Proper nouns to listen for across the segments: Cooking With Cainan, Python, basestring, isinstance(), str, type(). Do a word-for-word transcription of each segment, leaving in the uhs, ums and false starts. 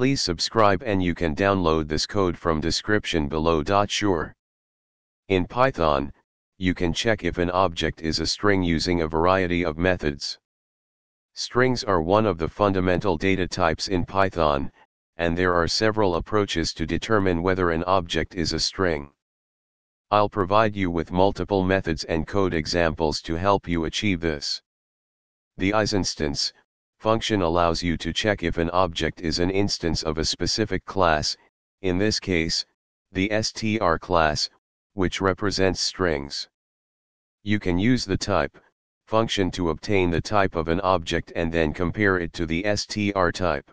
Please subscribe and you can download this code from description below. Sure. In Python, you can check if an object is a string using a variety of methods. Strings are one of the fundamental data types in Python, and there are several approaches to determine whether an object is a string. I'll provide you with multiple methods and code examples to help you achieve this. The isinstance function allows you to check if an object is an instance of a specific class, in this case, the str class, which represents strings. You can use the type function to obtain the type of an object and then compare it to the str type.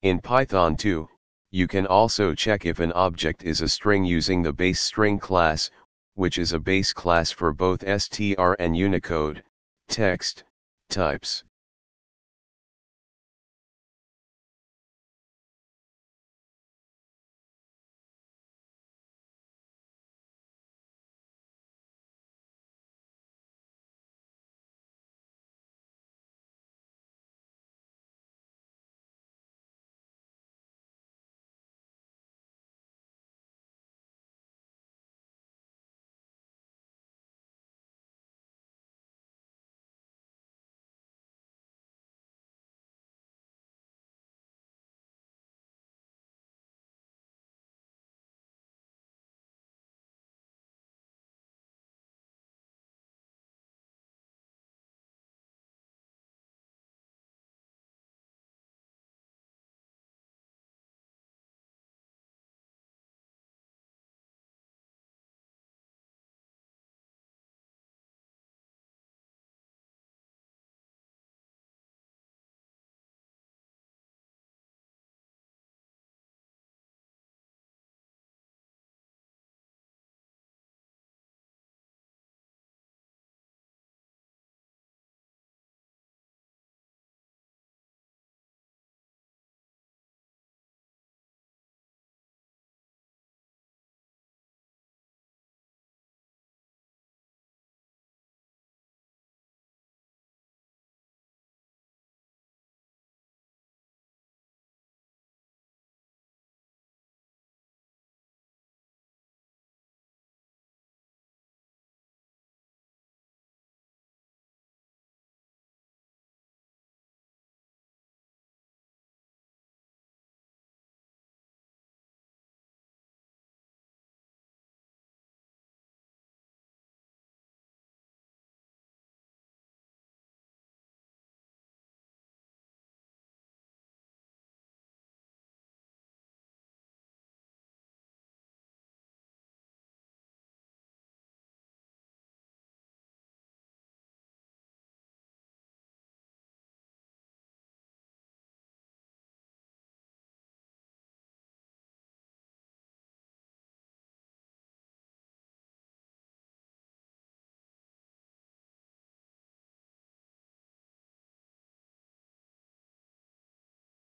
In Python two, you can also check if an object is a string using the basestring class, which is a base class for both str and Unicode text types.